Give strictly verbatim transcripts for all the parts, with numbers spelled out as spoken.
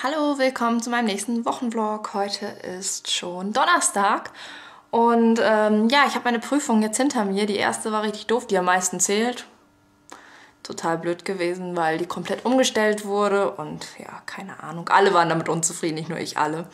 Hallo, willkommen zu meinem nächsten Wochenvlog. Heute ist schon Donnerstag und ähm, ja, ich habe meine Prüfung jetzt hinter mir. Die erste war richtig doof, die am meisten zählt. Total blöd gewesen, weil die komplett umgestellt wurde und ja, keine Ahnung. Alle waren damit unzufrieden, nicht nur ich, alle.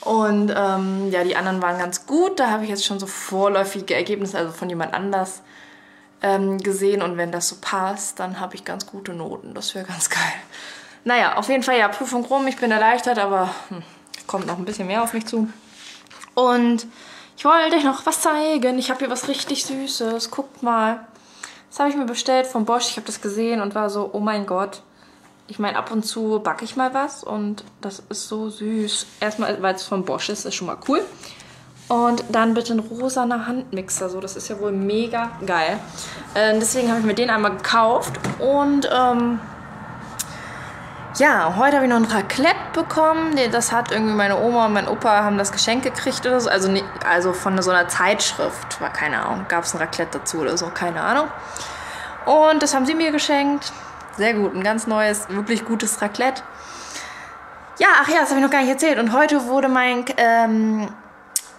Und ähm, ja, die anderen waren ganz gut. Da habe ich jetzt schon so vorläufige Ergebnisse, also von jemand anders ähm, gesehen. Und wenn das so passt, dann habe ich ganz gute Noten. Das wäre ganz geil. Naja, auf jeden Fall, ja, Prüfung rum, ich bin erleichtert, aber hm, kommt noch ein bisschen mehr auf mich zu. Und ich wollte euch noch was zeigen. Ich habe hier was richtig Süßes. Guckt mal. Das habe ich mir bestellt von Bosch. Ich habe das gesehen und war so, oh mein Gott. Ich meine, ab und zu backe ich mal was und das ist so süß. Erstmal, weil es von Bosch ist, ist schon mal cool. Und dann bitte ein rosaner Handmixer. So, das ist ja wohl mega geil. Äh, deswegen habe ich mir den einmal gekauft und ähm... ja, heute habe ich noch ein Raclette bekommen. Das hat irgendwie meine Oma und mein Opa haben das Geschenk gekriegt oder so. Also, ne, also von so einer Zeitschrift. War keine Ahnung. Gab es ein Raclette dazu oder so? Keine Ahnung. Und das haben sie mir geschenkt. Sehr gut. Ein ganz neues, wirklich gutes Raclette. Ja, ach ja, das habe ich noch gar nicht erzählt. Und heute wurde mein ähm,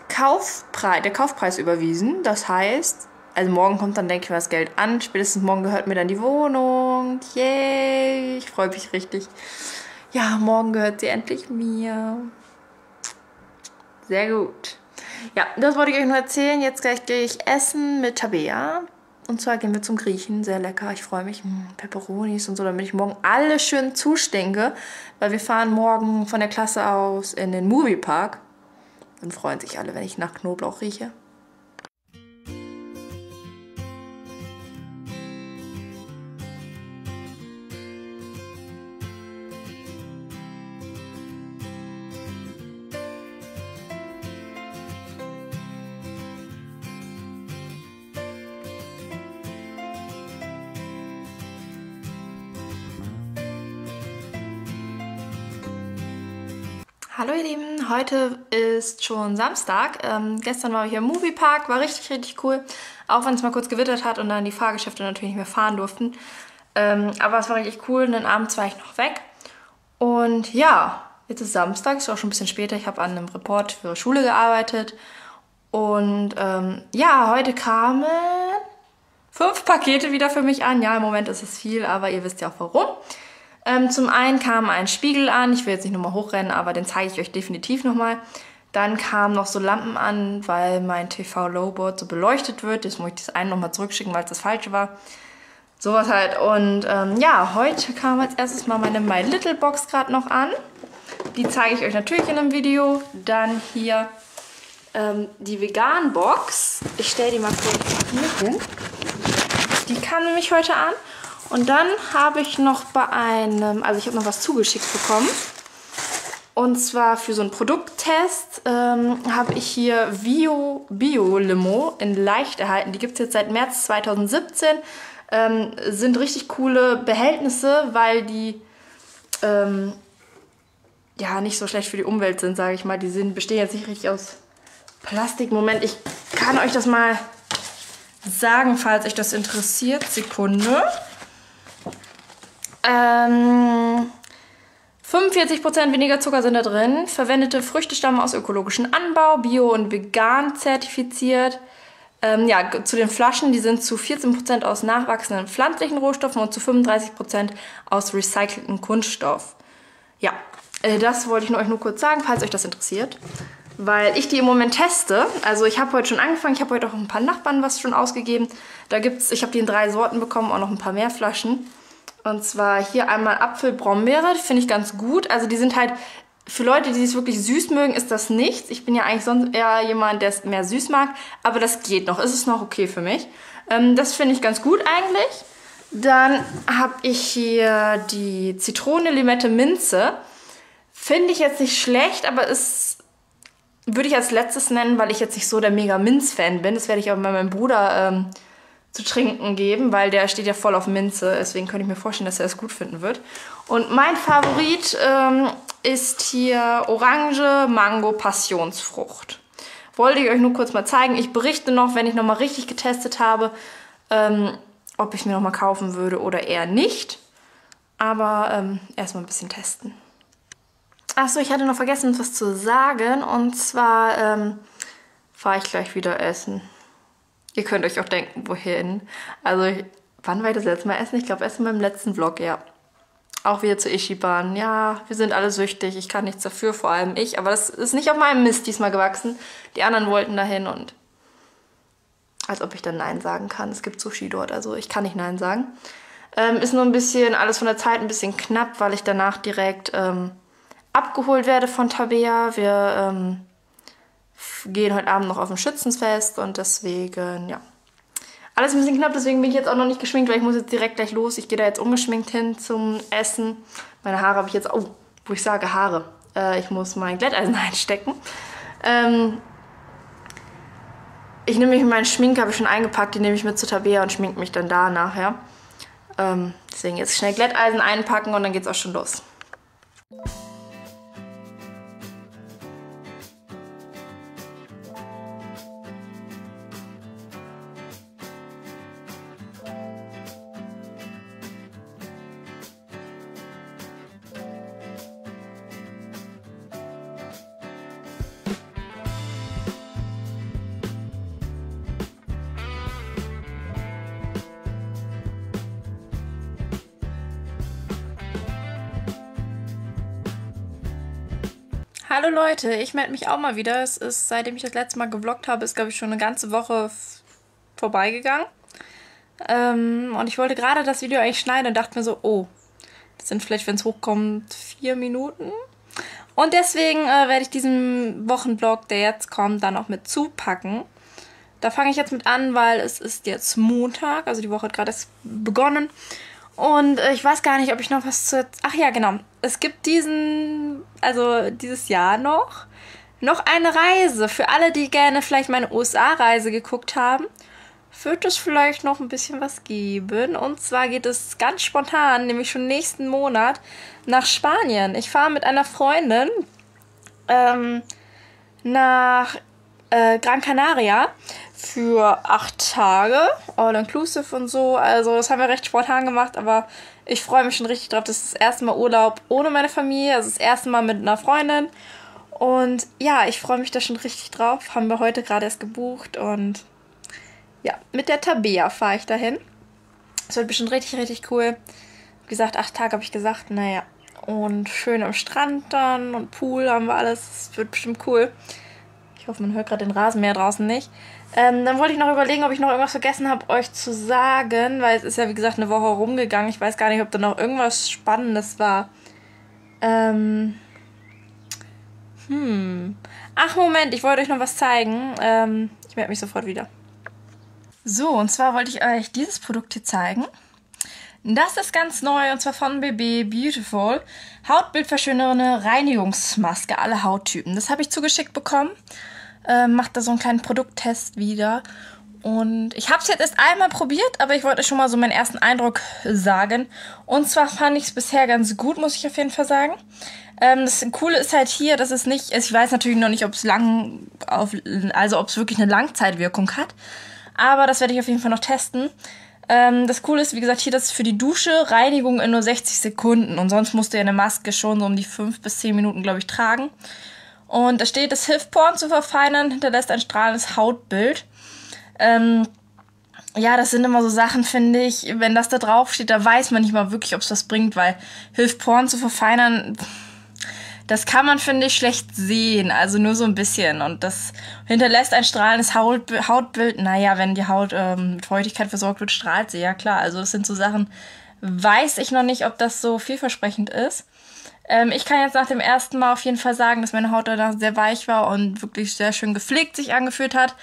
Kaufpreis, der Kaufpreis überwiesen. Das heißt, also morgen kommt dann, denke ich mal, das Geld an. Spätestens morgen gehört mir dann die Wohnung. Yay! Ich freue mich richtig. Ja, morgen gehört sie endlich mir. Sehr gut. Ja, das wollte ich euch nur erzählen. Jetzt gleich gehe ich essen mit Tabea. Und zwar gehen wir zum Griechen. Sehr lecker. Ich freue mich. Hm, Peperonis und so, damit ich morgen alle schön zustinke. Weil wir fahren morgen von der Klasse aus in den Moviepark. Dann freuen sich alle, wenn ich nach Knoblauch rieche. Hallo ihr Lieben, heute ist schon Samstag. Ähm, gestern war ich im Moviepark, war richtig, richtig cool. Auch wenn es mal kurz gewittert hat und dann die Fahrgeschäfte natürlich nicht mehr fahren durften. Ähm, aber es war richtig cool und dann abends war ich noch weg. Und ja, jetzt ist Samstag, ist auch schon ein bisschen später. Ich habe an einem Report für Schule gearbeitet. Und ähm, ja, heute kamen fünf Pakete wieder für mich an. Ja, im Moment ist es viel, aber ihr wisst ja auch warum. Ähm, zum einen kam ein Spiegel an, ich will jetzt nicht nochmal hochrennen, aber den zeige ich euch definitiv nochmal. Dann kamen noch so Lampen an, weil mein T V-Lowboard so beleuchtet wird. Jetzt muss ich das eine nochmal zurückschicken, weil es das Falsche war. Sowas halt. Und ähm, ja, heute kam als erstes mal meine My Little Box gerade noch an. Die zeige ich euch natürlich in einem Video. Dann hier ähm, die Vegan-Box. Ich stelle die mal kurz hier hin. Die kam nämlich heute an. Und dann habe ich noch bei einem, also ich habe noch was zugeschickt bekommen. Und zwar für so einen Produkttest ähm, habe ich hier Bio Bio Limo in leicht erhalten. Die gibt es jetzt seit März zweitausendsiebzehn. Ähm, sind richtig coole Behältnisse, weil die ähm, ja nicht so schlecht für die Umwelt sind, sage ich mal. Die sind, bestehen jetzt nicht richtig aus Plastik. Moment, ich kann euch das mal sagen, falls euch das interessiert. Sekunde. Ähm, fünfundvierzig Prozent weniger Zucker sind da drin. Verwendete Früchte stammen aus ökologischem Anbau, bio- und vegan zertifiziert. Ähm, ja, zu den Flaschen, die sind zu vierzehn Prozent aus nachwachsenden pflanzlichen Rohstoffen und zu fünfunddreißig Prozent aus recyceltem Kunststoff. Ja, äh, das wollte ich nur euch nur kurz sagen, falls euch das interessiert. Weil ich die im Moment teste. Also ich habe heute schon angefangen, ich habe heute auch ein paar Nachbarn was schon ausgegeben. Da gibt's, ich habe die in drei Sorten bekommen, auch noch ein paar mehr Flaschen. Und zwar hier einmal Apfel-Brombeere, finde ich ganz gut. Also die sind halt, für Leute, die es wirklich süß mögen, ist das nichts. Ich bin ja eigentlich sonst eher jemand, der es mehr süß mag. Aber das geht noch, es ist noch okay für mich. Ähm, das finde ich ganz gut eigentlich. Dann habe ich hier die Zitrone, Limette, Minze. Finde ich jetzt nicht schlecht, aber ist würde ich als letztes nennen, weil ich jetzt nicht so der Mega-Minz-Fan bin. Das werde ich aber bei meinem Bruder Ähm, zu trinken geben, weil der steht ja voll auf Minze. Deswegen könnte ich mir vorstellen, dass er es gut finden wird. Und mein Favorit ähm, ist hier Orange, Mango, Passionsfrucht. Wollte ich euch nur kurz mal zeigen. Ich berichte noch, wenn ich nochmal richtig getestet habe, ähm, ob ich es mir nochmal kaufen würde oder eher nicht. Aber ähm, erstmal ein bisschen testen. Achso, ich hatte noch vergessen, was zu sagen. Und zwar ähm, fahre ich gleich wieder essen. Ihr könnt euch auch denken, wohin. Also, ich, wann war ich das letzte Mal essen? Ich glaube, essen beim letzten Vlog, ja. Auch wieder zu Ichiban. Ja, wir sind alle süchtig. Ich kann nichts dafür, vor allem ich. Aber das ist nicht auf meinem Mist diesmal gewachsen. Die anderen wollten dahin und... Als ob ich dann Nein sagen kann. Es gibt Sushi dort, also ich kann nicht Nein sagen. Ähm, ist nur ein bisschen, alles von der Zeit ein bisschen knapp, weil ich danach direkt ähm, abgeholt werde von Tabea. Wir ähm, gehen heute Abend noch auf ein Schützenfest und deswegen, ja. Alles ein bisschen knapp, deswegen bin ich jetzt auch noch nicht geschminkt, weil ich muss jetzt direkt gleich los. Ich gehe da jetzt ungeschminkt hin zum Essen. Meine Haare habe ich jetzt, oh, wo ich sage Haare. Äh, ich muss mein Glätteisen einstecken. Ähm... Ich nehme mich meinen Schminke, habe ich schon eingepackt, die nehme ich mit zu Tabea und schminke mich dann da nachher. Ja. Ähm, deswegen jetzt schnell Glätteisen einpacken und dann geht's auch schon los. Hallo Leute, ich melde mich auch mal wieder. Es ist, seitdem ich das letzte Mal gevloggt habe, ist glaube ich schon eine ganze Woche vorbeigegangen. Ähm, und ich wollte gerade das Video eigentlich schneiden und dachte mir so, oh, das sind vielleicht, wenn es hochkommt, vier Minuten. Und deswegen äh, werde ich diesen Wochenvlog, der jetzt kommt, dann auch mit zupacken. Da fange ich jetzt mit an, weil es ist jetzt Montag, also die Woche hat gerade erst begonnen. Und äh, ich weiß gar nicht, ob ich noch was zu... Ach ja, genau. Es gibt diesen, also dieses Jahr noch, noch eine Reise. Für alle, die gerne vielleicht meine U S A-Reise geguckt haben, wird es vielleicht noch ein bisschen was geben. Und zwar geht es ganz spontan, nämlich schon nächsten Monat, nach Spanien. Ich fahre mit einer Freundin ähm, nach äh, Gran Canaria für acht Tage, all inclusive und so. Also das haben wir recht spontan gemacht, aber ich freue mich schon richtig drauf. Das ist das erste Mal Urlaub ohne meine Familie, also das erste Mal mit einer Freundin. Und ja, ich freue mich da schon richtig drauf. Haben wir heute gerade erst gebucht und ja, mit der Tabea fahre ich dahin. Das wird bestimmt richtig, richtig cool. Wie gesagt, acht Tage habe ich gesagt, naja. Und schön am Strand dann und Pool haben wir alles. Das wird bestimmt cool. Ich hoffe, man hört gerade den Rasenmäher draußen nicht. Ähm, dann wollte ich noch überlegen, ob ich noch irgendwas vergessen habe, euch zu sagen, weil es ist ja, wie gesagt, eine Woche rumgegangen. Ich weiß gar nicht, ob da noch irgendwas Spannendes war. Ähm. Hm. Ach, Moment, ich wollte euch noch was zeigen. Ähm, ich melde mich sofort wieder. So, und zwar wollte ich euch dieses Produkt hier zeigen. Das ist ganz neu, und zwar von B B Beautiful. Hautbildverschönerende Reinigungsmaske, alle Hauttypen. Das habe ich zugeschickt bekommen. Ähm, macht da so einen kleinen Produkttest wieder. Und ich habe es jetzt erst einmal probiert, aber ich wollte euch schon mal so meinen ersten Eindruck sagen. Und zwar fand ich es bisher ganz gut, muss ich auf jeden Fall sagen. Ähm, das Coole ist halt hier, dass es nicht... Ich weiß natürlich noch nicht, ob es lang... Auf, also ob es wirklich eine Langzeitwirkung hat. Aber das werde ich auf jeden Fall noch testen. Ähm, das Coole ist, wie gesagt, hier das für die Dusche Reinigung in nur sechzig Sekunden. Und sonst musst du ja eine Maske schon so um die fünf bis zehn Minuten, glaube ich, tragen. Und da steht, es hilft Poren zu verfeinern, hinterlässt ein strahlendes Hautbild. Ähm, ja, das sind immer so Sachen, finde ich, wenn das da drauf steht, da weiß man nicht mal wirklich, ob es was bringt, weil hilft Poren zu verfeinern, das kann man, finde ich, schlecht sehen, also nur so ein bisschen. Und das hinterlässt ein strahlendes Hautbild, Hautbild. Naja, wenn die Haut ähm, mit Feuchtigkeit versorgt wird, strahlt sie, ja klar. Also das sind so Sachen, weiß ich noch nicht, ob das so vielversprechend ist. Ähm, ich kann jetzt nach dem ersten Mal auf jeden Fall sagen, dass meine Haut danach sehr weich war und wirklich sehr schön gepflegt sich angefühlt hat.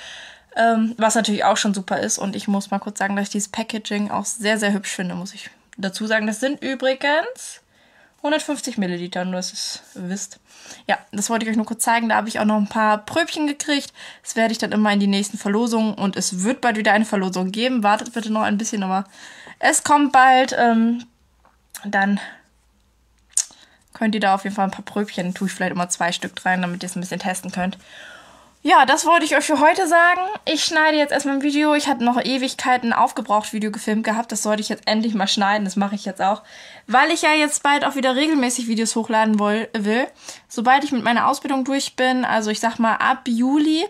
Ähm, was natürlich auch schon super ist. Und ich muss mal kurz sagen, dass ich dieses Packaging auch sehr, sehr hübsch finde, muss ich dazu sagen. Das sind übrigens hundertfünfzig Milliliter, nur dass ihr es wisst. Ja, das wollte ich euch nur kurz zeigen. Da habe ich auch noch ein paar Pröbchen gekriegt. Das werde ich dann immer in die nächsten Verlosungen. Und es wird bald wieder eine Verlosung geben. Wartet bitte noch ein bisschen, aber es kommt bald. Ähm, dann könnt ihr da auf jeden Fall ein paar Pröbchen, tue ich vielleicht immer zwei Stück rein, damit ihr es ein bisschen testen könnt. Ja, das wollte ich euch für heute sagen. Ich schneide jetzt erstmal ein Video. Ich hatte noch Ewigkeiten ein Aufgebraucht-Video gefilmt gehabt. Das sollte ich jetzt endlich mal schneiden. Das mache ich jetzt auch. Weil ich ja jetzt bald auch wieder regelmäßig Videos hochladen will. Sobald ich mit meiner Ausbildung durch bin, also ich sag mal ab Juli,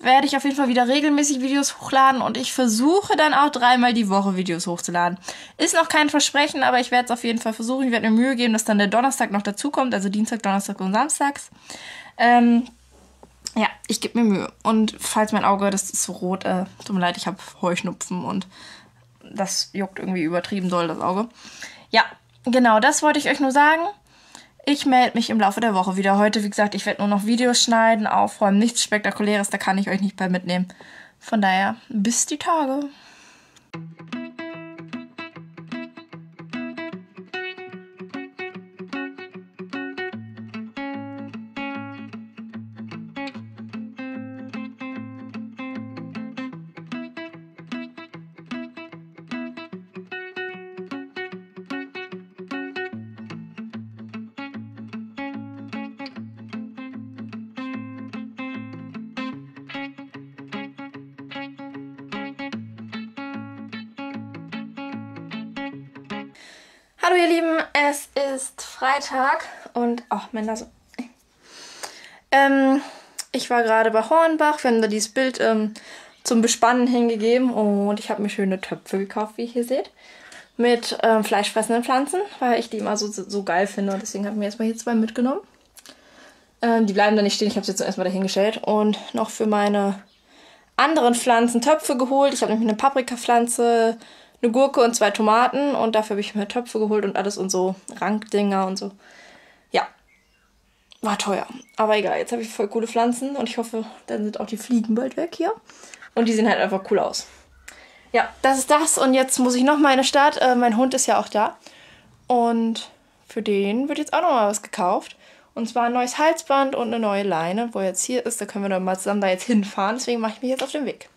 werde ich auf jeden Fall wieder regelmäßig Videos hochladen. Und ich versuche dann auch dreimal die Woche Videos hochzuladen. Ist noch kein Versprechen, aber ich werde es auf jeden Fall versuchen. Ich werde mir Mühe geben, dass dann der Donnerstag noch dazukommt. Also Dienstag, Donnerstag und Samstags. Ähm... Ja, ich gebe mir Mühe. Und falls mein Auge, das ist so rot, äh, tut mir leid, ich habe Heuschnupfen und das juckt irgendwie übertrieben doll, das Auge. Ja, genau, das wollte ich euch nur sagen. Ich melde mich im Laufe der Woche wieder. Heute, wie gesagt, ich werde nur noch Videos schneiden, aufräumen, nichts Spektakuläres, da kann ich euch nicht bei mitnehmen. Von daher, bis die Tage. Hallo ihr Lieben, es ist Freitag und, ach, oh, mein Nase. Ähm, ich war gerade bei Hornbach, wir haben da dieses Bild ähm, zum Bespannen hingegeben und ich habe mir schöne Töpfe gekauft, wie ihr hier seht, mit ähm, fleischfressenden Pflanzen, weil ich die immer so, so geil finde und deswegen habe ich mir erstmal hier zwei mitgenommen. Ähm, die bleiben da nicht stehen, ich habe sie jetzt erstmal dahingestellt und noch für meine anderen Pflanzen Töpfe geholt. Ich habe nämlich eine Paprikapflanze, eine Gurke und zwei Tomaten und dafür habe ich mir Töpfe geholt und alles und so Rankdinger und so. Ja, war teuer. Aber egal, jetzt habe ich voll coole Pflanzen und ich hoffe, dann sind auch die Fliegen bald weg hier. Und die sehen halt einfach cool aus. Ja, das ist das und jetzt muss ich nochmal in die Stadt. Äh, mein Hund ist ja auch da und für den wird jetzt auch nochmal was gekauft. Und zwar ein neues Halsband und eine neue Leine, wo er jetzt hier ist. Da können wir dann mal zusammen da jetzt hinfahren, deswegen mache ich mich jetzt auf den Weg.